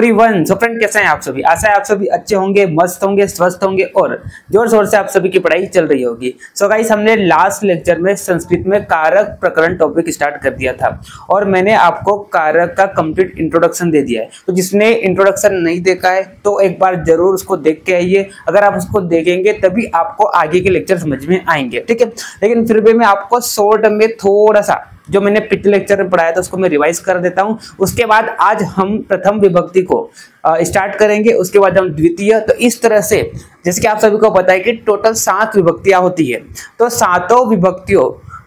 Everyone. So friend, कैसे हैं आप सभी? आशा है आप सभी अच्छे होंगे, मस्त होंगे, स्वस्थ होंगे और जोर शोर से आप सभी की पढ़ाई चल रही होगी। सो गाइस, हमने लास्ट लेक्चर में संस्कृत में कारक प्रकरण टॉपिक स्टार्ट कर दिया था और मैंने आपको कारक का कंप्लीट इंट्रोडक्शन दे दिया है। तो जिसने इंट्रोडक्शन नहीं देखा है तो एक बार जरूर उसको देख के आइए। अगर आप उसको देखेंगे तभी आपको आगे के लेक्चर समझ में आएंगे, ठीक है। लेकिन फिर भी मैं आपको शॉर्ट में थोड़ा सा जो मैंने पिछले लेक्चर में पढ़ाया था उसको मैं रिवाइज कर देता हूं। उसके बाद आज हम प्रथम विभक्ति को स्टार्ट करेंगे, उसके बाद हम द्वितीय। तो इस तरह से, जैसे कि आप सभी को पता है कि टोटल 7 विभक्तियां होती है, तो सातों विभक्तियों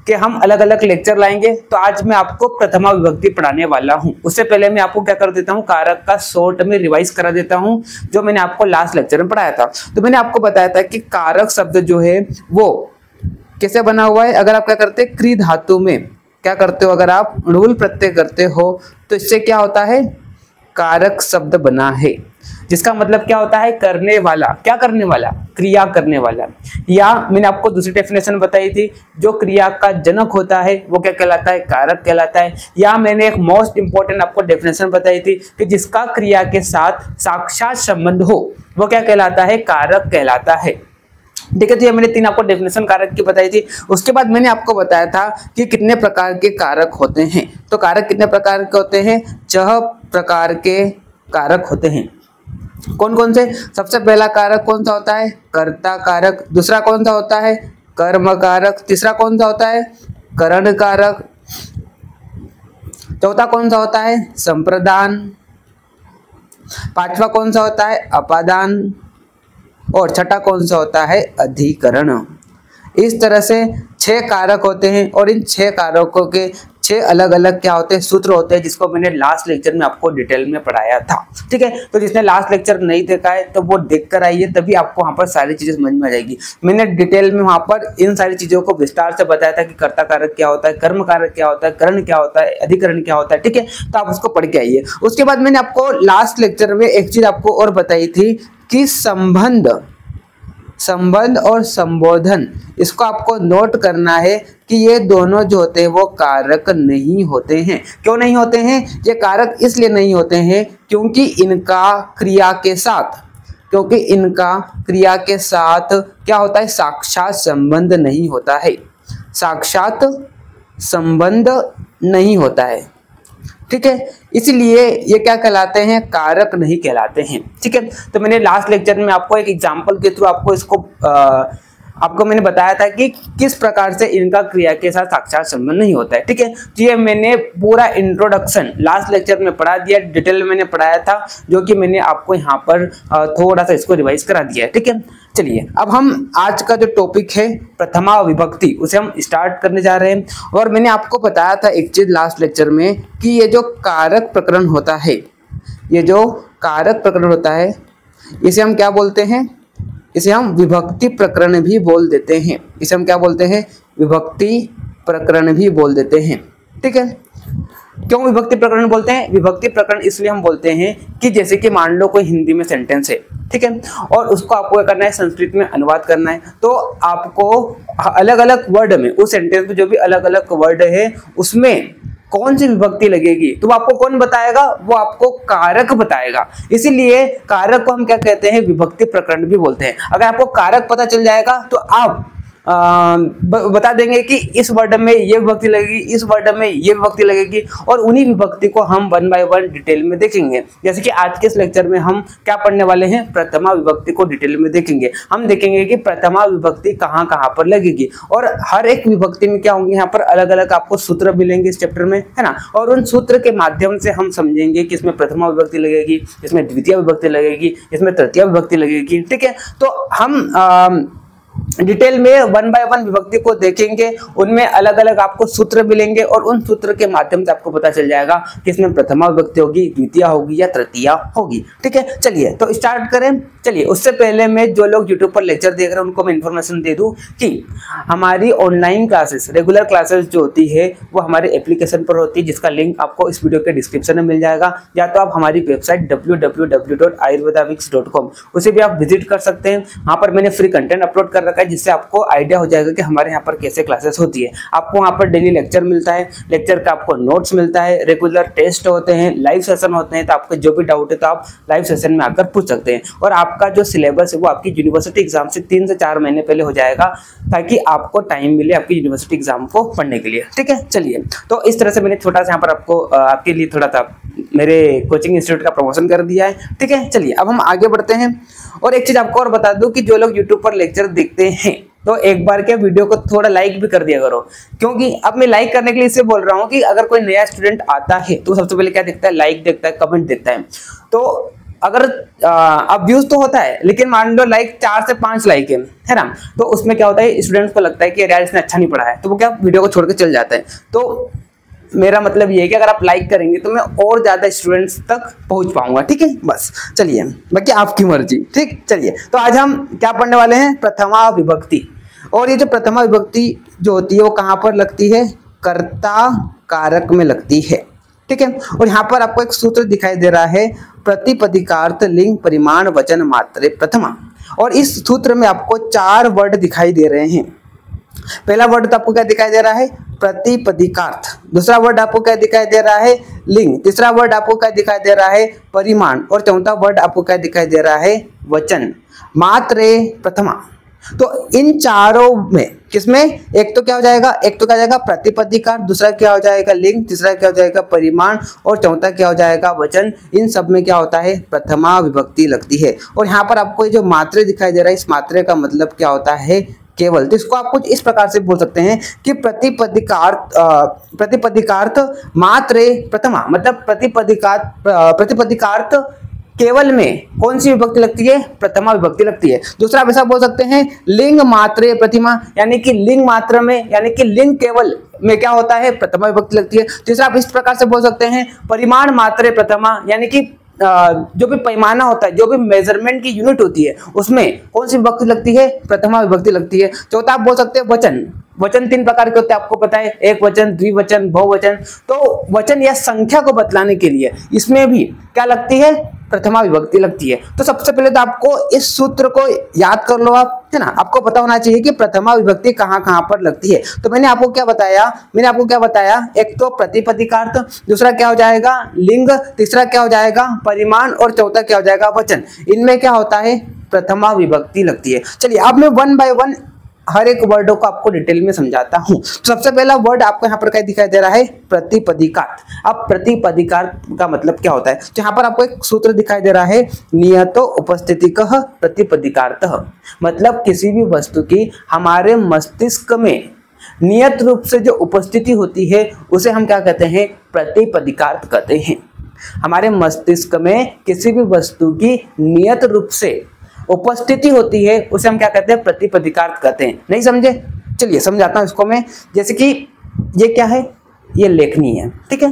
के हम अलग अलग लेक्चर लाएंगे। तो आज मैं आपको प्रथमा विभक्ति पढ़ाने वाला हूं। उससे पहले मैं आपको क्या कर देता हूं, कारक का शॉर्ट में रिवाइज करा देता हूं जो मैंने आपको लास्ट लेक्चर में पढ़ाया था। तो मैंने आपको बताया था कि कारक शब्द जो है वो कैसे बना हुआ है। अगर आप क्या करते हैं, क्री धातु में क्या करते हो, अगर आप रूल प्रत्यय करते हो तो इससे क्या होता है, कारक शब्द बना है। जिसका मतलब क्या होता है, करने वाला। क्या करने वाला? क्रिया करने वाला। या मैंने आपको दूसरी डेफिनेशन बताई थी, जो क्रिया का जनक होता है वो क्या कहलाता है, कारक कहलाता है। या मैंने एक मोस्ट इंपॉर्टेंट आपको डेफिनेशन बताई थी कि जिसका क्रिया के साथ साक्षात संबंध हो वो क्या कहलाता है, कारक कहलाता है। ठीक है, तो ये मैंने 3 आपको डेफिनेशन कारक की बताई थी। उसके बाद मैंने आपको बताया था कि कितने प्रकार के कारक होते हैं। तो कारक कितने प्रकार के होते हैं, 6 प्रकार के कारक होते हैं। कौन कौन से? सबसे पहला कारक कौन सा होता है, कर्ता कारक। दूसरा कौन सा होता है, कर्म कारक। तीसरा कौन सा होता है, करण कारक। चौथा कौन सा होता है, संप्रदान। पांचवा कौन सा होता है, अपादान। और छठा कौन सा होता है, अधिकरण। इस तरह से 6 कारक होते हैं और इन 6 कारकों के 6 अलग अलग क्या होते हैं, सूत्र होते हैं, जिसको मैंने लास्ट लेक्चर में आपको डिटेल में पढ़ाया था। ठीक है, तो जिसने लास्ट लेक्चर नहीं देखा है तो वो देख कर आइए, तभी आपको वहाँ पर सारी चीजें समझ में आ जाएगी। मैंने डिटेल में वहाँ पर इन सारी चीजों को विस्तार से बताया था कि कर्ता कारक क्या होता है, कर्म कारक क्या होता है, करण क्या होता है, अधिकरण क्या होता है। ठीक है, तो आप उसको पढ़ के आइए। उसके बाद मैंने आपको लास्ट लेक्चर में एक चीज आपको और बताई थी कि संबंध और संबोधन, इसको आपको नोट करना है कि ये दोनों जो होते हैं वो कारक नहीं होते हैं। क्यों नहीं होते हैं? ये कारक इसलिए नहीं होते हैं क्योंकि इनका क्रिया के साथ क्या होता है, साक्षात संबंध नहीं होता है। साक्षात संबंध नहीं होता है, ठीक है। इसलिए ये क्या कहलाते हैं, कारक नहीं कहलाते हैं। ठीक है, तो मैंने लास्ट लेक्चर में आपको एक एग्जांपल के थ्रू आपको इसको आपको मैंने बताया था कि किस प्रकार से इनका क्रिया के साथ साक्षात संबंध नहीं होता है। ठीक है, तो ये मैंने पूरा इंट्रोडक्शन लास्ट लेक्चर में पढ़ा दिया, डिटेल में मैंने पढ़ाया था, जो कि मैंने आपको यहाँ पर थोड़ा सा इसको रिवाइज करा दिया है। ठीक है, चलिए अब हम आज का जो टॉपिक है प्रथमा विभक्ति, उसे हम स्टार्ट करने जा रहे हैं। और मैंने आपको बताया था एक चीज लास्ट लेक्चर में कि ये जो कारक प्रकरण होता है, ये जो कारक प्रकरण होता है, इसे हम क्या बोलते हैं, इसे हम विभक्ति प्रकरण भी बोल देते हैं। इसे हम क्या बोलते हैं, विभक्ति प्रकरण भी बोल देते हैं। ठीक है, क्यों विभक्ति प्रकरण बोलते हैं? विभक्ति प्रकरण इसलिए हम बोलते हैं कि जैसे कि मान लो कोई हिंदी में सेंटेंस है, ठीक है, और उसको आपको क्या करना है, संस्कृत में अनुवाद करना है। तो आपको अलग अलग वर्ड में, उस सेंटेंस में जो भी अलग अलग वर्ड है उसमें कौन सी विभक्ति लगेगी, तो वो आपको कौन बताएगा, वो आपको कारक बताएगा। इसीलिए कारक को हम क्या कहते हैं, विभक्ति प्रकरण भी बोलते हैं। अगर आपको कारक पता चल जाएगा तो आप बता देंगे कि इस वर्ड में ये विभक्ति लगेगी, इस वर्ड में ये विभक्ति लगेगी, और उन्हीं विभक्ति को हम 1 बाय 1 डिटेल में देखेंगे। जैसे कि आज के इस लेक्चर में हम क्या पढ़ने वाले हैं, प्रथमा विभक्ति को डिटेल में देखेंगे। हम देखेंगे कि प्रथमा विभक्ति कहाँ कहाँ पर लगेगी, और हर एक विभक्ति में क्या होंगे, यहाँ पर अलग अलग आपको सूत्र मिलेंगे इस चैप्टर में, है ना। और उन सूत्र के माध्यम से हम समझेंगे कि इसमें प्रथमा विभक्ति लगेगी, इसमें द्वितीय विभक्ति लगेगी, इसमें तृतीय विभक्ति लगेगी। ठीक है, तो हम डिटेल में 1 बाय 1 विभक्ति को देखेंगे। उनमें अलग अलग आपको सूत्र मिलेंगे और उन सूत्र के माध्यम से आपको पता चल जाएगा कि इसमें प्रथमा विभक्ति होगी, द्वितीया होगी या तृतीया होगी। ठीक है, चलिए तो स्टार्ट करें। चलिए, उससे पहले मैं जो लोग यूट्यूब पर लेक्चर देख रहे हैं उनको मैं इन्फॉर्मेशन दे दूं कि हमारी ऑनलाइन क्लासेस, रेगुलर क्लासेस जो होती है वो हमारे एप्लीकेशन पर होती है, जिसका लिंक आपको इस वीडियो के डिस्क्रिप्शन में मिल जाएगा। या तो आप हमारी वेबसाइट www.ayurvedawings.com, उसे भी आप विजिट कर सकते हैं। वहाँ पर मैंने फ्री कंटेंट अपलोड कर रखा है, है, जिससे आपको आइडिया हो जाएगा कि हमारे यहाँ पर कैसे क्लासेस होती है। आपको वहाँ पर डेली लेक्चर मिलता है, लेक्चर का आपको नोट्स मिलता है, रेगुलर टेस्ट होते हैं, लाइव सेशन होते हैं, तो आपको जो भी डाउट है तो आप लाइव सेशन में आकर पूछ सकते हैं। और आपका जो सिलेबस है वो आपकी यूनिवर्सिटी एग्जाम से 3 से 4 महीने पहले हो जाएगा, ताकि आपको टाइम मिले आपकी यूनिवर्सिटी एग्जाम को पढ़ने के लिए। ठीक है, चलिए तो इस तरह से मैंने छोटा सा यहाँ पर आपको आपके लिए थोड़ा सा मेरे कोचिंग इंस्टीट्यूट का प्रमोशन कर दिया है। ठीक है, चलिए अब हम आगे बढ़ते हैं। और एक चीज आपको और बता दूं कि जो लोग यूट्यूब पर लेक्चर देखते हैं तो एक बार के वीडियो को थोड़ा लाइक भी कर दिया करो, क्योंकि अब मैं लाइक करने के लिए इससे बोल रहा हूँ कि अगर कोई नया स्टूडेंट आता है तो सबसे पहले क्या देखता है, लाइक देखता है, कमेंट देखता है। तो अगर अब व्यूज तो होता है, लेकिन मान लो लाइक 4 से 5 लाइक है ना, तो उसमें क्या होता है, स्टूडेंट्स को लगता है कि यार इसने अच्छा नहीं पढ़ा है, तो वो क्या वीडियो को छोड़ के चल जाता है। तो मेरा मतलब ये है कि अगर आप लाइक करेंगे तो मैं और ज़्यादा स्टूडेंट्स तक पहुंच पाऊंगा। ठीक है, बस चलिए, बाकी आपकी मर्जी। ठीक, चलिए तो आज हम क्या पढ़ने वाले हैं, प्रथमा विभक्ति। और ये जो प्रथमा विभक्ति जो होती है वो कहाँ पर लगती है, कर्ता कारक में लगती है। ठीक है, और यहाँ पर आपको एक सूत्र दिखाई दे रहा है, प्रतिपदिकार्थ लिंग परिमाण वचन मात्रे प्रथमा। और इस सूत्र में आपको 4 वर्ड दिखाई दे रहे हैं। पहला वर्ड तो आपको क्या दिखाई दे रहा है, प्रतिपदिकार्थ। दूसरा वर्ड आपको क्या दिखाई दे रहा है, लिंग। तीसरा वर्ड आपको क्या दिखाई दे रहा है, परिमाण। और चौथा वर्ड आपको क्या दिखाई दे रहा है, वचन मात्रे प्रथमा। तो इन चारों में किसमें, एक तो क्या हो जाएगा, एक तो क्या हो जाएगा प्रतिपदिकार्थ, दूसरा क्या हो जाएगा लिंग, तीसरा क्या हो जाएगा परिमाण, और चौथा क्या हो जाएगा वचन। इन सब में क्या होता है, प्रथमा विभक्ति लगती है। और यहाँ पर आपको जो मात्रे दिखाई दे रहा है, इस मात्रे का मतलब क्या होता है, केवल। तो इसको आप कुछ इस प्रकार से बोल सकते हैं कि प्रतिपदिकार्थ मात्रे प्रथमा, मतलब प्रतिपदिकार्थ केवल में कौन सी विभक्ति लगती है, प्रथमा विभक्ति लगती है। दूसरा आप ऐसा बोल सकते हैं, लिंग मात्रे प्रतिमा, यानी कि लिंग मात्र में, यानी कि लिंग केवल में क्या होता है, प्रथमा विभक्ति लगती है। तीसरा आप इस प्रकार से बोल सकते हैं, परिमाण मात्रे प्रथमा, यानी कि जो भी पैमाना होता है, जो भी मेजरमेंट की यूनिट होती है, उसमें कौन सी विभक्ति लगती है, प्रथमा विभक्ति लगती है। चौथा आप बोल सकते हैं वचन। वचन 3 प्रकार के होते हैं, आपको पता है, एक वचन, द्विवचन, बहुवचन। तो वचन या संख्या को बतलाने के लिए इसमें भी क्या लगती है, प्रथमा विभक्ति लगती है। तो सबसे पहले तो आपको इस सूत्र को याद कर लो आप, है ना। आपको पता होना चाहिए कि प्रथमा विभक्ति कहाँ कहाँ पर लगती है। तो मैंने आपको क्या बताया, एक तो प्रतिपदिकार्थ, दूसरा क्या हो जाएगा लिंग, तीसरा क्या हो जाएगा परिमाण, और चौथा क्या हो जाएगा वचन। इनमें क्या होता है, प्रथमा विभक्ति लगती है। चलिए अब मैं 1 बाय 1 हर एक वर्डों को आपको डिटेल में समझाता हूँ। सबसे पहला वर्ड आपको यहाँ पर क्या दिखाई दे रहा है, प्रतिपदिकार्थ। अब प्रतिपदिकार्थ का मतलब क्या होता है, तो यहाँ पर आपको एक सूत्र दिखाई दे रहा है, नियतो उपस्थितिकः प्रतिपदिकार्थः, मतलब किसी भी वस्तु की हमारे मस्तिष्क में नियत रूप से जो उपस्थिति होती है उसे हम क्या कहते हैं, प्रतिपदिकार्थ कहते हैं। हमारे मस्तिष्क में किसी भी वस्तु की नियत रूप से उपस्थिति होती है उसे हम क्या कहते हैं, प्रतिपदिकार्थ कहते हैं। नहीं समझे, चलिए समझाता हूँ इसको मैं। जैसे कि ये क्या है, ये लेखनी है। ठीक है,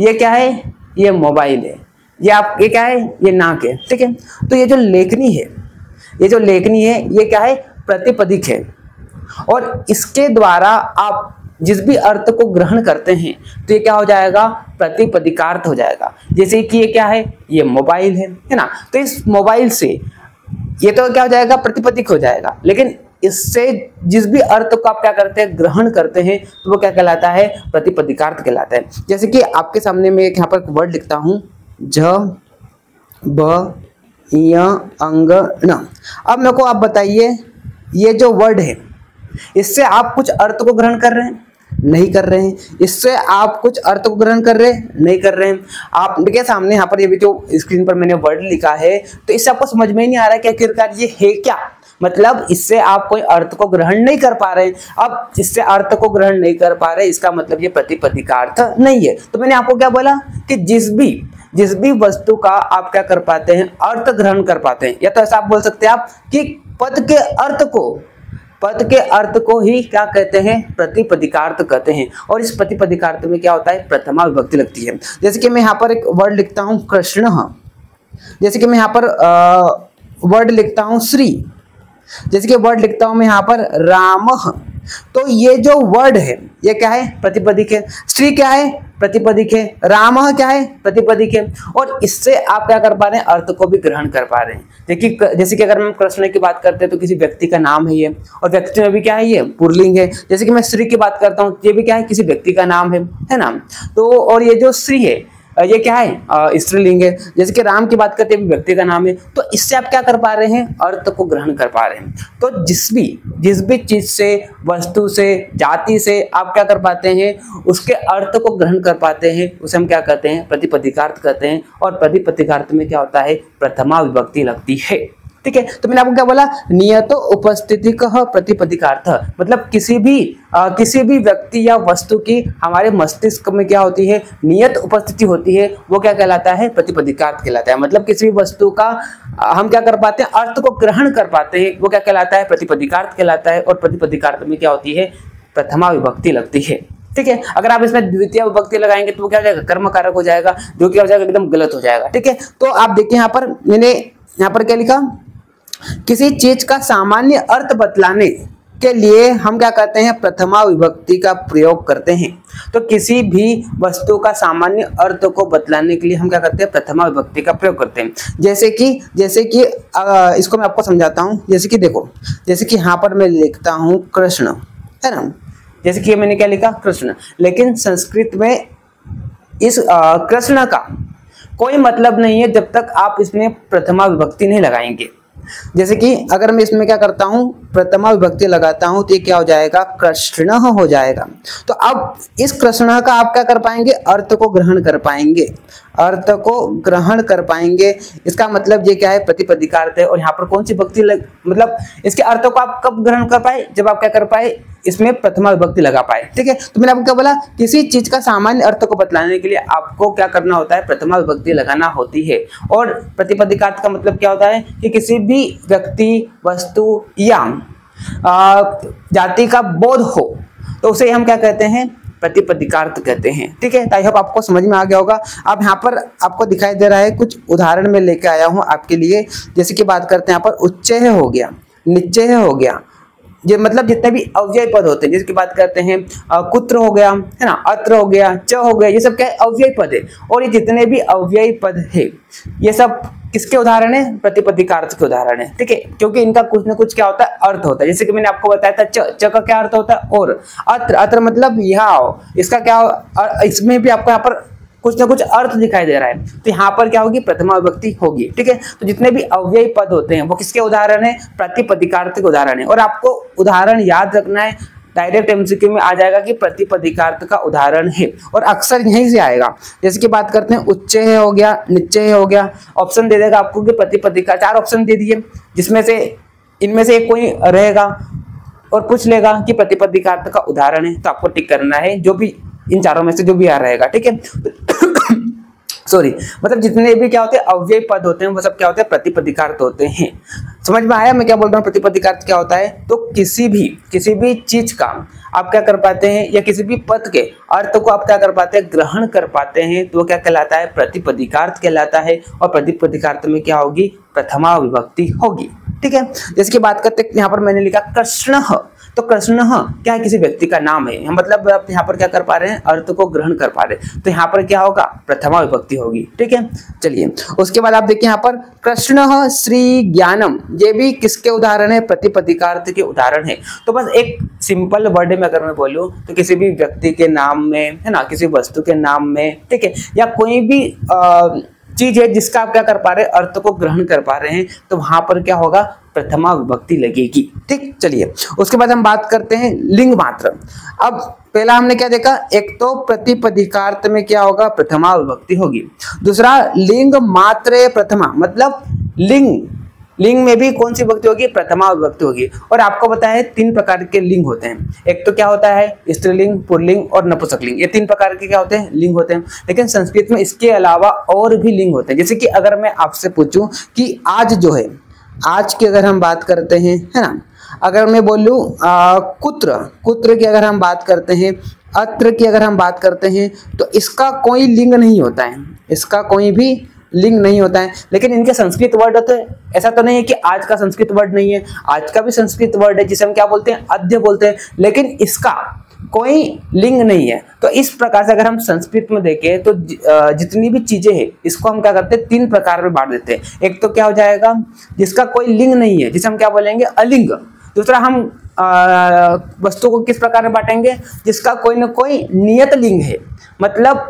ये क्या है, ये मोबाइल है। ये आप, ये क्या है, ये नाक है। ठीक है, तो ये जो लेखनी है, ये जो लेखनी है, ये क्या है, प्रतिपदिक है। और इसके द्वारा आप जिस भी अर्थ को ग्रहण करते हैं तो ये क्या हो जाएगा, प्रतिपदिकार्थ हो जाएगा। जैसे कि ये क्या है, ये मोबाइल है ना, तो इस मोबाइल से ये तो क्या हो जाएगा, प्रतिपदिक हो जाएगा, लेकिन इससे जिस भी अर्थ को आप क्या करते हैं, ग्रहण करते हैं, तो वो क्या कहलाता है, प्रतिपदिकार्थ कहलाता है। जैसे कि आपके सामने मैं यहाँ पर एक वर्ड लिखता हूँ, ज ब अंग न। अब मेरे को आप बताइए, ये जो वर्ड है इससे आप कुछ अर्थ को ग्रहण कर रहे हैं, नहीं कर रहे हैं। इससे आप कुछ अर्थ को ग्रहण कर रहे हैं, नहीं कर रहे हैं। आपके सामने यहाँ पर ये भी जो स्क्रीन पर मैंने वर्ड लिखा है, तो इससे आपको समझ में ही नहीं आ रहा है कि आखिरकार ये है क्या, मतलब इससे आप कोई अर्थ को ग्रहण नहीं कर पा रहे। अब इससे अर्थ को ग्रहण नहीं कर पा रहे, इसका मतलब ये प्रतिपदिकार्थ नहीं है। तो मैंने आपको क्या बोला कि जिस भी वस्तु का आप क्या कर पाते हैं, अर्थ ग्रहण कर पाते हैं, या तो ऐसा आप बोल सकते हैं आप कि पद के अर्थ को ही क्या कहते हैं, प्रतिपदिकार्थ कहते हैं। और इस प्रतिपदिकार्थ में क्या होता है, प्रथमा विभक्ति लगती है। जैसे कि मैं यहाँ पर एक वर्ड लिखता हूँ, कृष्ण। जैसे कि मैं यहाँ पर वर्ड लिखता हूँ, श्री। जैसे कि वर्ड लिखता हूं मैं यहाँ पर राम, तो ये जो वर्ड है ये क्या है, प्रतिपदिक है। श्री क्या है, प्रतिपदिक है। राम क्या है, प्रतिपदिक है। और इससे आप क्या कर पा रहे हैं, अर्थ को भी ग्रहण कर पा रहे हैं। देखिए जैसे कि अगर हम कृष्ण की बात करते हैं तो किसी व्यक्ति का नाम है ये, और व्यक्ति में भी क्या है ये पुल्लिंग है। जैसे कि मैं श्री की बात करता हूँ, ये भी क्या है, किसी व्यक्ति का नाम है ना। तो और ये जो श्री है ये क्या है, स्त्रीलिंग है। जैसे कि राम की बात करते हैं, व्यक्ति का नाम है। तो इससे आप क्या कर पा रहे हैं, अर्थ को ग्रहण कर पा रहे हैं। तो जिस भी चीज से, वस्तु से, जाति से आप क्या कर पाते हैं, उसके अर्थ को ग्रहण कर पाते हैं, उसे हम क्या कहते हैं, प्रतिपदिकार्थ कहते हैं। और प्रतिपदिकार्थ में क्या होता है, प्रथमा विभक्ति लगती है। ठीक है, तो मैंने आपको क्या बोला, नियतो उपस्थिति कह प्रतिपदिकार्थ, मतलब किसी भी व्यक्ति या वस्तु की हमारे मस्तिष्क में क्या होती है, नियत उपस्थिति होती है, वो क्या कहलाता है, प्रतिपदिकार्थ कहलाता है। मतलब किसी भी वस्तु का हम क्या कर पाते हैं, अर्थ को ग्रहण कर पाते हैं, वो क्या कहलाता है, प्रतिपदिकार्थ कहलाता है। और प्रतिपदिकार्थ में क्या होती है, प्रथमा विभक्ति लगती है। ठीक है, अगर आप इसमें द्वितीय विभक्ति लगाएंगे तो क्या हो जाएगा, कर्मकारक हो जाएगा, जो क्या हो जाएगा, एकदम गलत हो जाएगा। ठीक है, तो आप देखिए यहाँ पर मैंने यहाँ पर क्या लिखा, किसी चीज का सामान्य अर्थ बतलाने के लिए हम क्या कहते हैं, प्रथमा विभक्ति का प्रयोग करते हैं। तो किसी भी वस्तु का सामान्य अर्थ को बतलाने के लिए हम क्या करते हैं, प्रथमा विभक्ति का प्रयोग करते हैं। जैसे कि इसको मैं आपको समझाता हूँ। जैसे कि देखो, जैसे कि यहाँ पर मैं लिखता हूँ कृष्ण, है ना। जैसे कि मैंने क्या लिखा, कृष्ण, लेकिन संस्कृत में इस कृष्ण का कोई मतलब नहीं है जब तक आप इसमें प्रथमा विभक्ति नहीं लगाएंगे। जैसे कि अगर मैं इसमें क्या करता हूं, प्रथमा विभक्ति लगाता हूं, तो ये क्या हो जाएगा, कृष्ण हो जाएगा। तो अब इस कृष्ण का आप क्या कर पाएंगे, अर्थ को ग्रहण कर पाएंगे, अर्थ को ग्रहण कर पाएंगे। इसका मतलब ये क्या है, प्रतिपदिकार्थ है। और यहाँ पर कौन सी भक्ति मतलब इसके अर्थ को आप कब ग्रहण कर पाए, जब आप क्या कर पाए, इसमें प्रथमा विभक्ति लगा पाए। ठीक है, तो मैंने आपको क्या बोला, किसी चीज का सामान्य अर्थ को बतलाने के लिए आपको क्या करना होता है, प्रथमा विभक्ति लगाना होती है। और प्रतिपदिकार्थ का मतलब क्या होता है कि किसी भी व्यक्ति, वस्तु या जाति का बोध हो तो उसे हम क्या कहते हैं, प्रतिपदिकार्थ कहते हैं। ठीक है, आई होप आपको समझ में आ गया होगा। अब यहाँ पर आपको दिखाई दे रहा है, कुछ उदाहरण में लेके आया हूँ आपके लिए। जैसे कि बात करते हैं यहाँ पर, उच्चय हो गया, निश्चय हो गया, ये मतलब जितने भी अव्यय पद होते हैं। जिसकी बात करते हैं, कुत्र हो गया, है ना, अत्र हो गया, च हो गया, ये सब क्या है, अव्यय पद है। और ये जितने भी अव्यय पद है ये सब किसके उदाहरण है, प्रतिपदिकार्थ के उदाहरण है। ठीक है, क्योंकि इनका कुछ ना कुछ क्या होता है, अर्थ होता है। जैसे कि मैंने आपको बताया था, च का क्या अर्थ होता है, और अत्र मतलब यह, इसका क्या, इसमें भी आपको यहाँ पर कुछ ना कुछ अर्थ दिखाई दे रहा है। तो यहाँ पर क्या होगी, प्रथमा विभक्ति होगी। ठीक है, तो जितने भी अव्यय पद होते हैं वो किसके उदाहरण है, प्रतिपदिकार्थ के उदाहरण है। और आपको उदाहरण याद रखना है, डायरेक्ट एमसीक्यू में आ जाएगा कि प्रतिपदिकार्थ का उदाहरण है, और अक्सर यहीं से आएगा। जैसे कि बात करते हैं, उच्चय हो गया, निश्चय हो गया, ऑप्शन दे देगा आपको कि प्रतिपदिकार्थ, चार ऑप्शन दे दिए, जिसमें से इनमें से कोई रहेगा और पूछ लेगा कि प्रतिपदिकार्थ का उदाहरण है, तो आपको टिक करना है जो भी इन चारों में से जो भी आ रहेगा। ठीक है, सॉरी, मतलब जितने भी क्या होते हैं, अव्यय पद होते हैं, वो सब क्या होते हैं, प्रतिपदिकार्थ होते हैं। समझ में आया मैं क्या बोल रहा हूँ, प्रतिपदिकार्थ क्या होता है। तो किसी भी चीज का आप क्या कर पाते हैं, या किसी भी पद के अर्थ को आप क्या कर पाते हैं, ग्रहण कर पाते हैं, तो वो क्या कहलाता है, प्रतिपदिकार्थ कहलाता है। और प्रतिपदिकार्थ में क्या होगी, प्रथमा विभक्ति होगी। ठीक है, जैसे कि बात करते हैं, यहाँ पर मैंने लिखा कृष्ण, तो कृष्ण क्या है, किसी व्यक्ति का नाम है। मतलब आप यहाँ पर क्या कर पा रहे हैं, अर्थ को ग्रहण कर पा रहे हैं। तो यहाँ पर क्या होगा, प्रथमा विभक्ति होगी। ठीक है, चलिए उसके बाद आप देखिए यहाँ पर, कृष्ण श्री ज्ञानम, ये भी किसके उदाहरण है, प्रतिपदिकार्थ के उदाहरण है। तो बस एक सिंपल वर्ड में अगर मैं बोलूँ तो किसी भी व्यक्ति के नाम में, है ना, किसी वस्तु के नाम में, ठीक है, या कोई भी चीज है जिसका आप क्या कर पा रहे हैं, अर्थ को ग्रहण कर पा रहे हैं, तो वहां पर क्या होगा, प्रथमा विभक्ति लगेगी। ठीक, चलिए उसके बाद हम बात करते हैं लिंग मात्र। अब पहला हमने क्या देखा, एक तो प्रतिपदिकार्थ में क्या होगा, प्रथमा विभक्ति होगी। दूसरा लिंग मात्र प्रथमा, मतलब लिंग में भी कौन सी विभक्ति होगी, प्रथमा विभक्ति होगी। और आपको बताया, तीन प्रकार के लिंग होते हैं। एक तो क्या होता है, स्त्रीलिंग, पुल्लिंग और नपुंसकलिंग, ये तीन प्रकार के क्या होते हैं, लिंग होते हैं। लेकिन संस्कृत में इसके अलावा और भी लिंग होते हैं। जैसे कि अगर मैं आपसे पूछूं कि आज जो है, आज की अगर हम बात करते हैं, है ना, अगर मैं बोलूँ कुत्र की अगर हम बात करते हैं, अत्र की अगर हम बात करते हैं, तो इसका कोई लिंग नहीं होता है, इसका कोई भी लिंग नहीं होता है। लेकिन इनके संस्कृत वर्ड होते हैं, ऐसा तो नहीं है कि आज का संस्कृत वर्ड नहीं है, आज का भी संस्कृत वर्ड है जिसे हम क्या बोलते हैं, अद्य बोलते हैं, लेकिन इसका कोई लिंग नहीं है। तो इस प्रकार से अगर हम संस्कृत में देखें तो जितनी भी चीजें हैं इसको हम क्या करते हैं, तीन प्रकार में बांट देते हैं। एक तो क्या हो जाएगा जिसका कोई लिंग नहीं है, जिसे हम क्या बोलेंगे, अलिंग। दूसरा हम वस्तु को किस प्रकार में बांटेंगे, जिसका कोई ना कोई नियत लिंग है, मतलब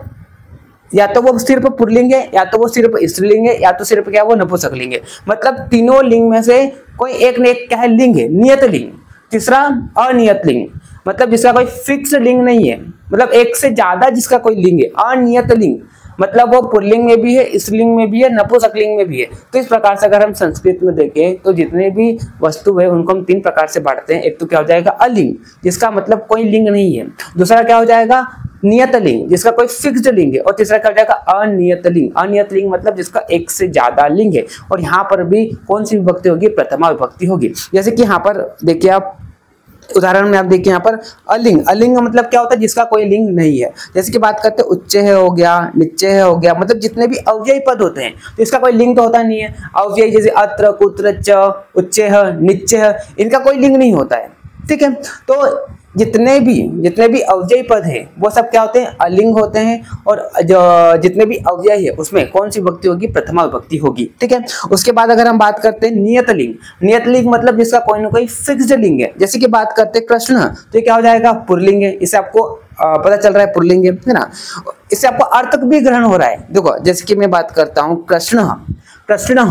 या तो वो सिर्फ पुल्लिंग है, या तो वो सिर्फ स्त्रीलिंग है, या तो सिर्फ क्या वो नपुंसक लिंग है, मतलब तीनों लिंग में से कोई एक न एक क्या है, लिंग है, नियत लिंग। तीसरा अनियत लिंग, मतलब जिसका कोई फिक्स लिंग नहीं है, मतलब एक से ज्यादा जिसका कोई लिंग है, अनियत लिंग, मतलब वो पुल्लिंग में भी है, स्त्रीलिंग में भी है, नपुंसक लिंग में भी है। तो इस प्रकार से अगर हम संस्कृत में देखें तो जितने भी वस्तु है उनको हम तीन प्रकार से बांटते हैं। एक तो क्या हो जाएगा अलिंग, जिसका मतलब कोई लिंग नहीं है। दूसरा क्या हो जाएगा नियत लिंग, जिसका कोई फिक्स्ड लिंग है। और तीसरा क्या हो जाएगा अनियत लिंग, अनियत लिंग मतलब जिसका एक से ज्यादा लिंग है। और यहाँ पर भी कौन सी विभक्ति होगी, प्रथमा विभक्ति होगी। जैसे कि यहाँ पर देखिए, आप उदाहरण में आप देखिए यहाँ पर अलिंग, अलिंग मतलब क्या होता है, जिसका कोई लिंग नहीं है। जैसे कि बात करते हैं उच्चय हो गया, निच्चय हो गया, मतलब जितने भी अव्ययी पद होते हैं तो इसका कोई लिंग तो होता नहीं है। अव्ययी जैसे अत्र, कुत्र, च, उच्चय, निच्चय, इनका कोई लिंग नहीं होता है, ठीक है। तो जितने भी अव्यय पद हैं वो सब क्या होते हैं, अलिंग होते हैं। और जितने भी अव्यय है उसमें कौन सी विभक्ति होगी, प्रथमा विभक्ति होगी, ठीक है। उसके बाद अगर हम बात करते हैं नियत लिंग, नियत लिंग मतलब जिसका कोई ना कोई फिक्स्ड लिंग है। जैसे कि बात करते हैं कृष्ण, तो क्या हो जाएगा, पुल्लिंग है। इससे आपको पता चल रहा है पुल्लिंग है ना, इससे आपको अर्थ भी ग्रहण हो रहा है। देखो जैसे कि मैं बात करता हूँ कृष्ण, कृष्ण,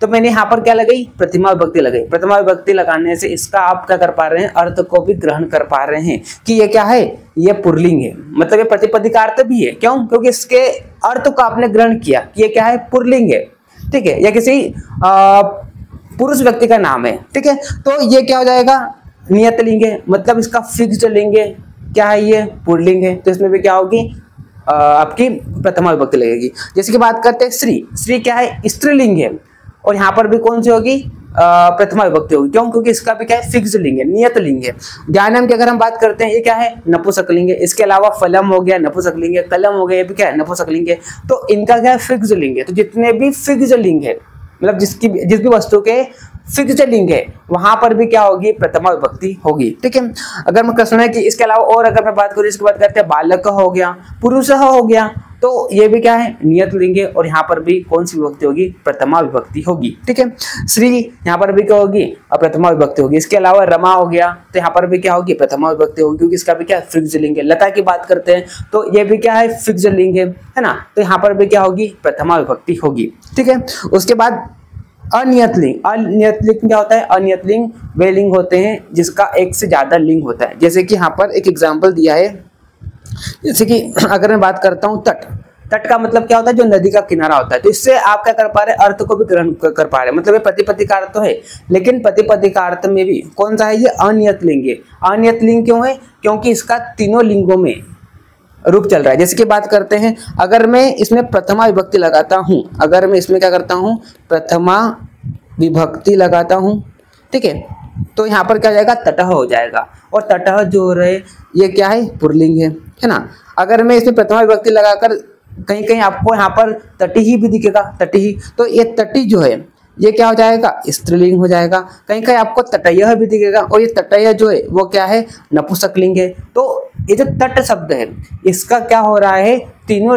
तो मैंने यहाँ पर क्या लगाई, प्रतिमा विभक्ति लगाई। प्रतिमा विभक्ति लगाने से इसका आप क्या कर पा रहे हैं, अर्थ को भी ग्रहण कर पा रहे हैं कि ये क्या है, ये पुल्लिंग है, मतलब ये प्रतिपदिकार्थ भी है। क्यों, क्योंकि इसके अर्थ को आपने ग्रहण किया कि ये क्या है, पुल्लिंग है, ठीक है, या किसी पुरुष व्यक्ति का नाम है, ठीक है। तो ये क्या हो जाएगा, नियत लिंग है, मतलब इसका फिक्स्ड लिंग है, क्या है ये, पुल्लिंग है। तो इसमें भी क्या होगी, आपकी प्रथमा विभक्ति लगेगी। जैसे कि बात करते हैं श्री, श्री क्या है, स्त्रीलिंग है, और यहाँ पर भी कौन सी होगी, प्रथमा विभक्ति होगी। क्यों, क्योंकि इसका भी क्या है, फिक्स लिंग है, नियत लिंग है। ज्ञानम की अगर हम बात करते हैं, ये क्या है, नपुंसक लिंग है। इसके अलावा फलम हो गया, नपुंसक लिंग है, कलम हो गया, ये भी क्या है, नपुंसक लिंग है। तो इनका क्या है, फिक्स लिंग है। तो जितने भी फिक्स लिंग है, मतलब जिस भी वस्तु के फिक्स लिंग है वहां पर भी क्या होगी, प्रथमा विभक्ति होगी, ठीक है। अगर मैं कृष्ण है कि इसके अलावा, और अगर मैं बात करूँ, इसकी बात करते हैं बालक हो गया, पुरुष हो गया, तो ये भी क्या है, नियत लिंग है। और यहाँ पर भी कौन सी विभक्ति होगी, प्रथमा विभक्ति होगी, ठीक है। श्री यहाँ पर भी क्या होगी, प्रथमा विभक्ति होगी। इसके अलावा रमा हो गया, तो यहाँ पर भी क्या होगी, प्रथमा विभक्ति होगी, क्योंकि इसका भी क्या है, फिक्स्ड लिंग है। लता की बात करते हैं तो ये भी क्या है, फिक्स्ड लिंग है ना, तो यहाँ पर भी क्या होगी, प्रथमा विभक्ति होगी, ठीक है। उसके बाद अनियत लिंग, अनियत लिंग क्या होता है, अनियत लिंग वे लिंग होते हैं जिसका एक से ज्यादा लिंग होता है। जैसे कि यहाँ पर एक एग्जाम्पल दिया है, जैसे कि अगर मैं बात करता हूँ तट, तट का मतलब क्या होता है, जो नदी का किनारा होता है। तो इससे आप क्या कर पा रहे हैं, अर्थ को भी ग्रहण कर पा रहे हैं, मतलब ये प्रतिपदिकार्थ तो है, लेकिन प्रतिपदिकार्थ में भी कौन सा है, ये अनियत लिंग है। अनियत लिंग क्यों है, क्योंकि इसका तीनों लिंगों में रूप चल रहा है। जैसे कि बात करते हैं, अगर मैं इसमें प्रथमा विभक्ति लगाता हूँ, अगर मैं इसमें क्या करता हूँ, प्रथमा विभक्ति लगाता हूँ, ठीक है, तो यहाँ पर क्या हो जाएगा, तटह हो जाएगा। और तटह जो हो रहे ये क्या है, पुल्लिंग है ना। अगर मैं इसमें प्रथमा विभक्ति लगाकर कहीं कहीं आपको यहाँ पर तटी ही भी दिखेगा, तटी ही, तो ये तटी जो है ये क्या हो जाएगा, स्त्रीलिंग हो जाएगा। कहीं कहीं आपको तटय भी दिखेगा, और ये तटय जो है वो क्या है, नपुंसक लिंग है। तो ये जो तट शब्द है इसका क्या हो रहा है, तीनों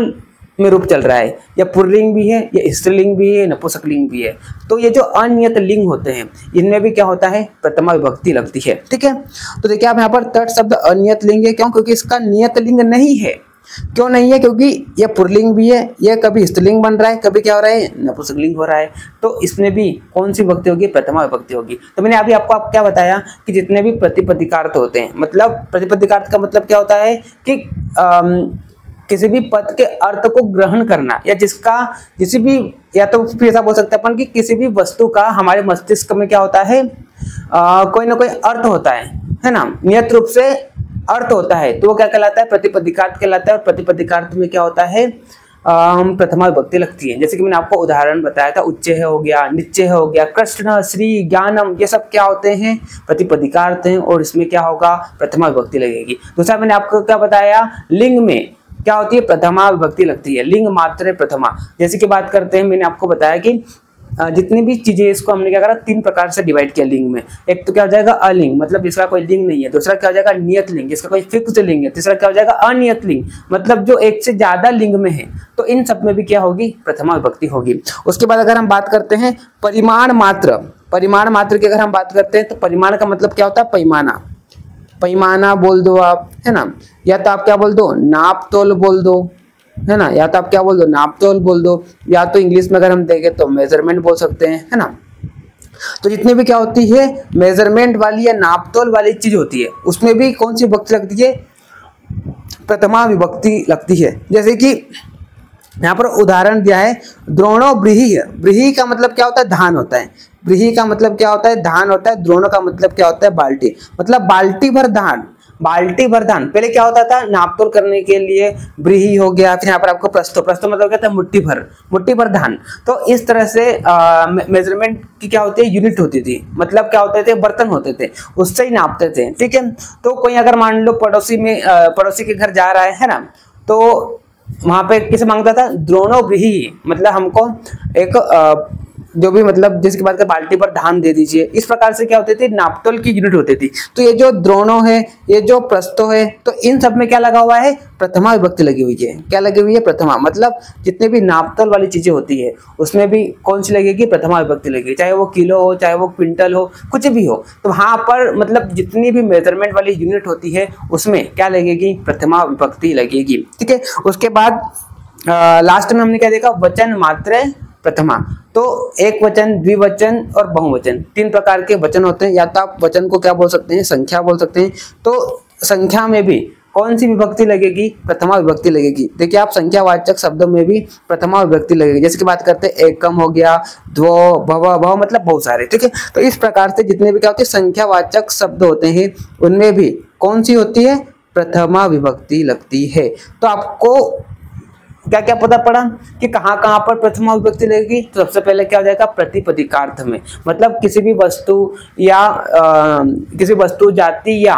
में रूप चल रहा है, या पुल्लिंग भी है, या स्त्रीलिंग भी है, नपुंसक लिंग भी है। तो ये जो अनियत लिंग होते हैं इनमें भी क्या होता है, प्रथमा विभक्ति लगती है, ठीक है। तो देखिए आप यहाँ पर तट शब्द अनियत लिंग है, क्यों, क्योंकि इसका नियत लिंग नहीं है। क्यों नहीं है, क्योंकि यह पुल्लिंग भी है, यह कभी स्त्रीलिंग बन रहा है, कभी क्या हो रहा है, नपुंसक लिंग हो रहा है। तो इसमें भी कौन सी विभक्ति होगी, प्रथमा विभक्ति होगी। तो मैंने अभी आपको आप क्या बताया कि जितने भी प्रतिपदिकार्थ होते हैं, मतलब प्रतिपदिकार्थ का मतलब क्या होता है कि किसी भी पद के अर्थ को ग्रहण करना, या जिसका किसी भी, या तो फिर ऐसा बोल सकते हैं अपन कि किसी भी वस्तु का हमारे मस्तिष्क में क्या होता है, कोई ना कोई अर्थ होता है ना, नियत रूप से अर्थ होता है, तो वो क्या कहलाता है, प्रतिपदिकार्थ कहलाता है। और प्रतिपदिकार्थ में क्या होता है, प्रथमा विभक्ति लगती है। जैसे कि मैंने आपको उदाहरण बताया था, उच्चय हो गया, निच्चय हो गया, कृष्ण, श्री, ज्ञानम, ये सब क्या होते हैं, प्रतिपदिकार्थ हैं, और इसमें क्या होगा, प्रथमा विभक्ति लगेगी। दूसरा मैंने आपको क्या बताया, लिंग में क्या होती है, प्रथमा विभक्ति लगती है, लिंग मात्र प्रथमा। जैसे कि बात करते हैं, मैंने आपको बताया कि जितनी भी चीजें इसको हमने क्या करा, तीन प्रकार से डिवाइड किया लिंग में। एक तो क्या हो जाएगा अलिंग, मतलब इसका कोई लिंग नहीं है। दूसरा क्या हो जाएगा नियत लिंग, इसका कोई फिक्स लिंग है। तीसरा क्या हो जाएगा अनियत लिंग, मतलब जो एक से ज्यादा लिंग में है। तो इन सब में भी क्या होगी, प्रथमा विभक्ति होगी। उसके बाद अगर हम बात करते हैं परिमाण मात्र, परिमाण मात्र की अगर हम बात करते हैं तो परिमाण का मतलब क्या होता है, पैमाना, पैमाना बोल दो आप, है ना, या तो आप क्या बोल दो, नाप तोल बोल दो, है ना, या तो आप क्या बोल दो, नापतोल बोल दो, या तो इंग्लिश में अगर हम देखें तो मेजरमेंट बोल सकते हैं, है ना। तो जितनी भी क्या होती है मेजरमेंट वाली या नापतोल वाली चीज होती है, उसमें भी कौन सी विभक्ति लगती है, प्रथमा विभक्ति लगती है। जैसे कि यहाँ पर उदाहरण दिया है, द्रोणो ब्रीही, ब्रीही का मतलब क्या होता है, धान होता है, ब्रीही का मतलब क्या होता है, धान होता है। द्रोणो का मतलब क्या होता है, बाल्टी, मतलब बाल्टी भर धान, बाल्टी भर धान। पहले क्या होता था, नापतोल करने के लिए ब्रीही हो गया, फिर यहाँ पर आपको प्रस्तो, प्रस्तो मतलब क्या था, मुट्ठी भर, मुट्ठी भर धान। तो इस तरह से मेजरमेंट की क्या होती है, यूनिट होती थी, मतलब क्या होते थे, बर्तन होते थे, उससे ही नापते थे, ठीक है। तो कोई अगर मान लो पड़ोसी में पड़ोसी के घर जा रहा है ना, तो वहां पे किसे मांगता था, द्रोणो ब्रीही, मतलब हमको एक जो भी मतलब जिसकी बात कर बाल्टी पर धान दे दीजिए। इस प्रकार से क्या होते थे, नापतोल की यूनिट होती थी। तो ये जो द्रोणो है, ये जो प्रस्तो है, तो इन सब में क्या लगा हुआ है, प्रथमा विभक्ति लगी हुई है। क्या लगी हुई है, प्रथमा, मतलब जितने भी नापतोल वाली चीजें होती है उसमें भी कौन सी लगेगी, प्रथमा विभक्ति लगेगी, चाहे वो किलो हो, चाहे वो क्विंटल हो, कुछ भी हो। तो वहां पर मतलब जितनी भी मेजरमेंट वाली यूनिट होती है उसमें क्या लगेगी, प्रथमा विभक्ति लगेगी, ठीक है। उसके बाद लास्ट में हमने क्या देखा, वचन मात्र प्रथमा। तो एक वचन, द्विवचन और बहुवचन, तीन प्रकार के वचन होते हैं। या तो आप वचन को क्या बोल सकते हैं, संख्या बोल सकते हैं। तो संख्या में भी कौन सी विभक्ति लगेगी, प्रथमा विभक्ति लगेगी। देखिए आप संख्यावाचक शब्दों में भी प्रथमा विभक्ति लगेगी। जैसे की बात करते हैं, एकम हो गया, द्वो, भव, भव मतलब बहुत सारे, ठीक है। तो इस प्रकार से जितने भी क्या होते हैं संख्यावाचक शब्द होते हैं उनमें भी कौन सी होती है, प्रथमा विभक्ति लगती है। तो आपको क्या क्या पता पड़ा कि कहाँ कहाँ पर प्रथमा विभक्ति लगेगी। तो सबसे पहले क्या हो जाएगा, प्रतिपदिकार्थ में, मतलब किसी भी वस्तु या किसी वस्तु, जाति या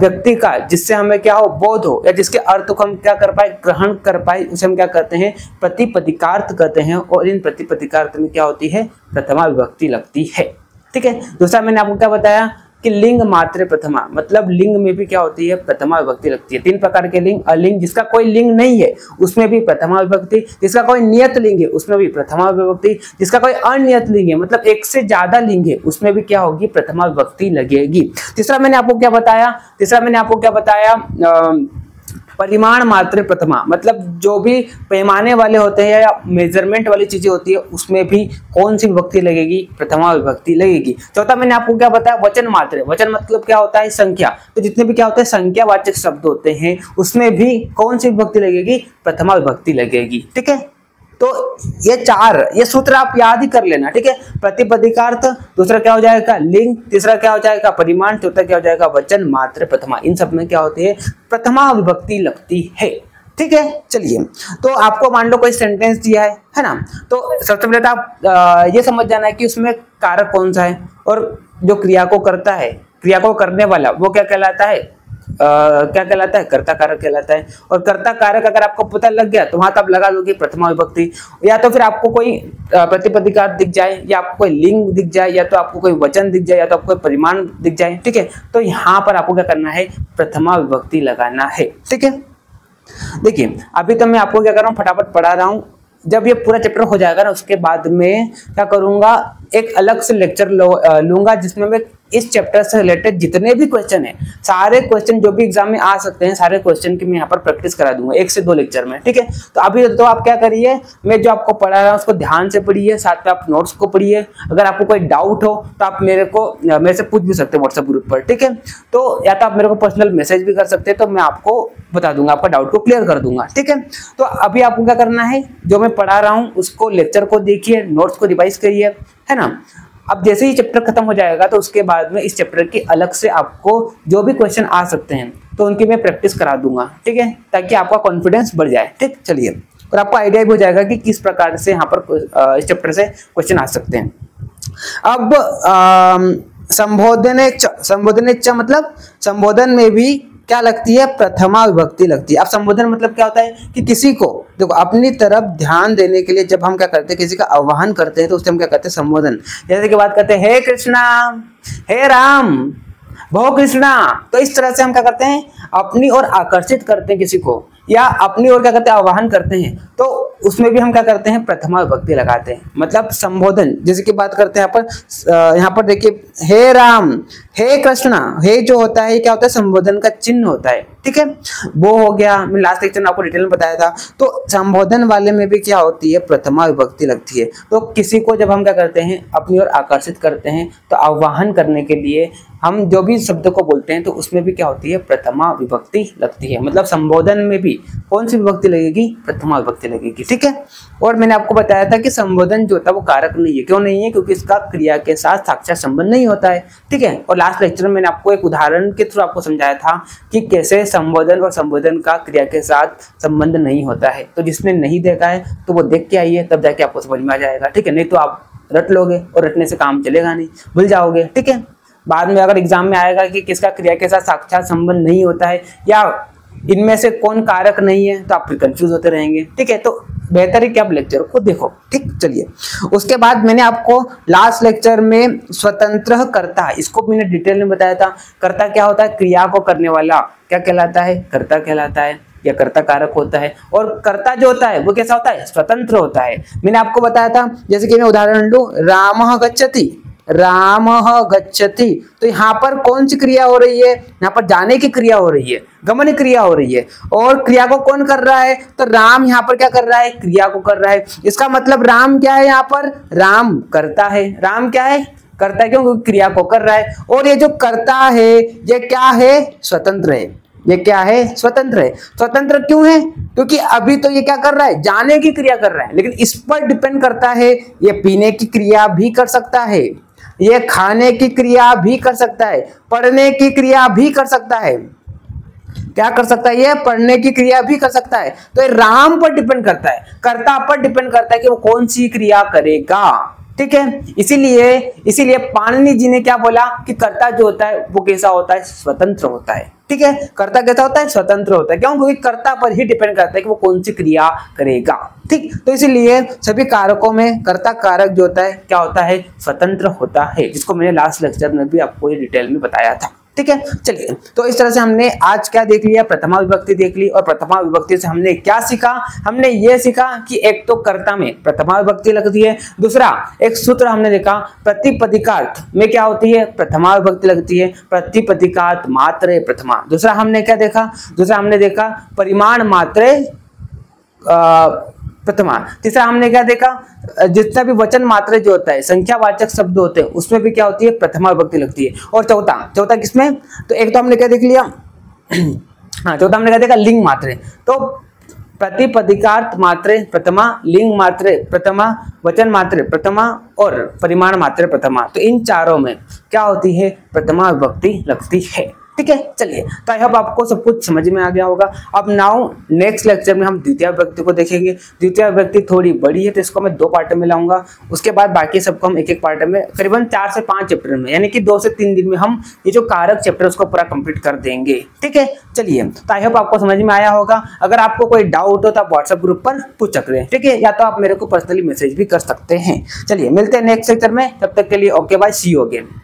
व्यक्ति का जिससे हमें क्या हो, बोध हो, या जिसके अर्थ को हम क्या कर पाए, ग्रहण कर पाए, उसे हम क्या कहते हैं, प्रतिपदिकार्थ कहते हैं। और इन प्रतिपदिकार्थ में क्या होती है, प्रथमा विभक्ति लगती है, ठीक है। दूसरा मैंने आपको क्या बताया कि लिंग मात्र प्रथमा, मतलब लिंग में भी क्या होती है, प्रथमा विभक्ति लगती है। तीन प्रकार के लिंग, अलिंग जिसका कोई लिंग नहीं है उसमें भी प्रथमा विभक्ति, जिसका कोई नियत लिंग है उसमें भी प्रथमा विभक्ति, जिसका कोई अनियत लिंग है मतलब एक से ज्यादा लिंग है उसमें भी क्या होगी, प्रथमा विभक्ति लगेगी। तीसरा मैंने आपको क्या बताया, तीसरा मैंने आपको क्या बताया, परिमाण मात्र प्रथमा, मतलब जो भी पैमाने वाले होते हैं या मेजरमेंट वाली चीजें होती है उसमें भी कौन सी विभक्ति लगेगी, प्रथमा विभक्ति लगेगी। चौथा मैंने आपको क्या बताया, वचन मात्र, वचन मतलब क्या होता है, संख्या। तो जितने भी क्या होते हैं संख्यावाचक शब्द होते हैं उसमें भी कौन सी विभक्ति लगेगी, प्रथमा विभक्ति लगेगी, ठीक है। तो ये चार, ये सूत्र आप याद ही कर लेना, ठीक है। प्रतिपदिकार्थ, दूसरा क्या हो जाएगा लिंग, तीसरा क्या हो जाएगा परिमाण, चौथा क्या हो जाएगा वचन मात्र प्रथमा। इन सब में क्या होती है, प्रथमा विभक्ति लगती है, ठीक है। चलिए, तो आपको मान लो कोई सेंटेंस दिया है ना, तो सबसे पहले तो आप ये समझ जाना है कि उसमें कारक कौन सा है और जो क्रिया को करता है, क्रिया को करने वाला वो क्या कहलाता है, क्या कहलाता है, कर्ता कारक कहलाता है। और कर्ता कारक अगर आपको पता लग गया तो वहां तब लगा दोगे प्रथमा विभक्ति। या तो फिर आपको कोई प्रतिपदिकार्थ दिख जाए, या आपको कोई लिंग दिख जाए, या तो आपको कोई वचन दिख जाए, या तो आपको कोई परिमाण दिख जाए, ठीक है। तो यहाँ पर आपको क्या करना है, प्रथमा विभक्ति लगाना है, ठीक है। देखिए अभी तो मैं आपको क्या कर रहा हूँ, फटाफट पढ़ा रहा हूँ। जब ये पूरा चैप्टर हो जाएगा ना, उसके बाद में क्या करूंगा, एक अलग से लेक्चर लूंगा जिसमें मैं इस चैप्टर से रिलेटेड जितने भी क्वेश्चन हैं, सारे क्वेश्चन जो भी एग्जाम में आ सकते हैं, सारे क्वेश्चन की मैं यहाँ पर प्रैक्टिस करा दूंगा 1 से 2 लेक्चर में, ठीक है। तो अभी तो आप क्या करिए, मैं जो आपको पढ़ा रहा हूँ उसको ध्यान से पढ़िए, साथ में आप नोट्स को पढ़िए। अगर आपको कोई डाउट हो तो आप मेरे से पूछ भी सकते हैं व्हाट्सएप ग्रुप पर, ठीक है। तो या तो आप मेरे को पर्सनल मैसेज भी कर सकते हैं, तो मैं आपको बता दूंगा, आपका डाउट को क्लियर कर दूंगा, ठीक है। तो अभी आपको क्या करना है, जो मैं पढ़ा रहा हूँ उसको, लेक्चर को देखिए, नोट्स को रिवाइज करिए, है ना। अब जैसे ही चैप्टर खत्म हो जाएगा तो उसके बाद में इस चैप्टर के अलग से आपको जो भी क्वेश्चन आ सकते हैं तो उनकी मैं प्रैक्टिस करा दूंगा, ठीक है, ताकि आपका कॉन्फिडेंस बढ़ जाए, ठीक। चलिए, और आपको आइडिया भी हो जाएगा कि किस प्रकार से यहाँ पर इस चैप्टर से क्वेश्चन आ सकते हैं। अब संबोधने च, मतलब संबोधन में भी क्या लगती है? प्रथमा विभक्ति लगती है। अब संबोधन मतलब क्या होता है कि किसी को देखो अपनी तरफ ध्यान देने के लिए जब हम क्या करते हैं किसी का आह्वान करते हैं तो उससे हम क्या करते हैं संबोधन। जैसे कि बात करते हैं हे कृष्णा, हे राम, भो कृष्णा, तो इस तरह से हम क्या करते हैं अपनी ओर आकर्षित करते हैं किसी को या अपनी ओर क्या करते हैं आह्वान करते हैं, तो उसमें भी हम क्या करते हैं प्रथमा विभक्ति लगाते हैं मतलब संबोधन। जैसे कि बात करते हैं यहाँ पर देखिए हे राम, हे कृष्णा, हे जो होता है क्या होता है संबोधन का चिन्ह होता है, ठीक है, वो हो गया। मैंने लास्ट लेक्चर में आपको डिटेल में बताया था। तो संबोधन वाले में भी क्या होती है प्रथमा विभक्ति लगती है। तो किसी को जब हम क्या करते हैं अपनी ओर आकर्षित करते हैं तो आह्वान करने के लिए हम जो भी शब्द को बोलते हैं तो उसमें भी क्या होती है प्रथमा विभक्ति लगती है। मतलब संबोधन में भी कौन सी विभक्ति लगेगी? प्रथमा विभक्ति लगेगी, ठीक है। और मैंने आपको बताया था कि संबोधन जो होता है वो कारक नहीं है। क्यों नहीं है? क्योंकि इसका क्रिया के साथ साक्षात संबंध नहीं होता है, ठीक है। और लास्ट लेक्चर में मैंने आपको एक उदाहरण के थ्रू आपको समझाया था कि कैसे संबोधन और संबोधन का क्रिया के साथ संबंध नहीं होता है। तो जिसने नहीं देखा है तो वो देख के आइए, तब जाके आपको समझ में आ जाएगा, ठीक है। नहीं तो आप रट लोगे और रटने से काम चलेगा नहीं, भूल जाओगे, ठीक है। बाद में अगर एग्जाम में आएगा कि किसका क्रिया के साथ साक्षात संबंध नहीं होता है या इनमें से कौन कारक नहीं है तो आप फिर कंफ्यूज होते रहेंगे, ठीक है। तो बेहतर है कि आप लेक्चर को देखो, ठीक। चलिए, उसके बाद मैंने आपको लास्ट लेक्चर में स्वतंत्र कर्ता, इसको मैंने डिटेल में बताया था। कर्ता क्या होता है? क्रिया को करने वाला क्या कहलाता है? कर्ता कहलाता है या कर्ता कारक होता है। और कर्ता जो होता है वो कैसा होता है? स्वतंत्र होता है। मैंने आपको बताया था, जैसे कि मैं उदाहरण लूं, रामः गच्छति, रामः गच्छति, तो यहाँ पर कौन सी क्रिया हो रही है? यहाँ पर जाने की क्रिया हो रही है, गमन क्रिया हो रही है। और क्रिया को कौन कर रहा है? तो राम यहाँ पर क्या कर रहा है? क्रिया को कर रहा है। इसका मतलब राम क्या है? यहाँ पर राम करता है। राम क्या है? करता है, क्योंकि क्रिया को कर रहा है। और ये जो करता है ये क्या है? स्वतंत्र है। ये क्या है? स्वतंत्र है। स्वतंत्र क्यों है? क्योंकि अभी तो ये क्या कर रहा है? जाने की क्रिया कर रहा है, लेकिन इस पर डिपेंड करता है ये पीने की क्रिया भी कर सकता है, ये खाने की क्रिया भी कर सकता है, पढ़ने की क्रिया भी कर सकता है। क्या कर सकता है? ये पढ़ने की क्रिया भी कर सकता है। तो ये राम पर डिपेंड करता है, कर्ता पर डिपेंड करता है कि वो कौन सी क्रिया करेगा, ठीक है। इसीलिए पाणिनि जी ने क्या बोला कि कर्ता जो होता है वो कैसा होता है? स्वतंत्र होता है, ठीक है। कर्ता कैसा होता है? स्वतंत्र होता है। क्यों? क्योंकि कर्ता पर ही डिपेंड करता है कि वो कौन सी क्रिया करेगा, ठीक। तो इसीलिए सभी कारकों में कर्ता कारक जो होता है क्या होता है? स्वतंत्र होता है, जिसको मैंने लास्ट लेक्चर में भी आपको ये डिटेल में बताया था, ठीक है। चलिए, तो इस तरह से हमने आज क्या देख लिया? प्रथमा विभक्ति देख ली। और प्रथमा विभक्ति से हमने क्या सीखा? हमने ये सीखा कि एक तो कर्ता में प्रथमा विभक्ति लगती है, दूसरा एक सूत्र हमने देखा प्रतिपदिकार्थ में क्या होती है? प्रथमा विभक्ति लगती है, प्रतिपदिकार्थ मात्रे प्रथमा। दूसरा हमने क्या देखा? दूसरा हमने देखा परिमाण मात्रे प्रथमा। तीसरा हमने क्या देखा? जितना भी वचन मात्र जो होता है, संख्यावाचक शब्द होते हैं, उसमें भी क्या होती है? प्रथमा विभक्ति लगती है। और चौथा किसमें? तो एक तो हमने क्या देख लिया, हाँ, चौथा हमने क्या देखा? लिंग मात्रे। तो प्रतिपदिकार्थ मात्रे प्रथमा, लिंग मात्रे प्रथमा, वचन मात्रे प्रथमा और परिमाण मात्रे प्रथमा, तो इन चारों में क्या होती है? प्रथमा विभक्ति लगती है, ठीक है। चलिए, तो आई होप आपको सब कुछ समझ में आ गया होगा। अब नाउ नेक्स्ट लेक्चर में हम द्वितीय विभक्ति को देखेंगे। द्वितीय विभक्ति थोड़ी बड़ी है तो इसको मैं 2 पार्ट में लाऊंगा। उसके बाद बाकी सबको हम 1-1 पार्ट में करीबन 4 से 5 चैप्टर में, यानी कि 2 से 3 दिन में हम ये जो कारक चैप्टर उसको पूरा कंप्लीट कर देंगे, ठीक है। चलिए, तो आई होप आपको समझ में आया होगा। अगर आपको कोई डाउट हो तो आप व्हाट्सएप ग्रुप पर पूछ सकते हैं, ठीक है, या तो आप मेरे को पर्सनली मैसेज भी कर सकते हैं। चलिए, मिलते हैं नेक्स्ट लेक्चर में। तब तक के लिए okay, bye, see you again.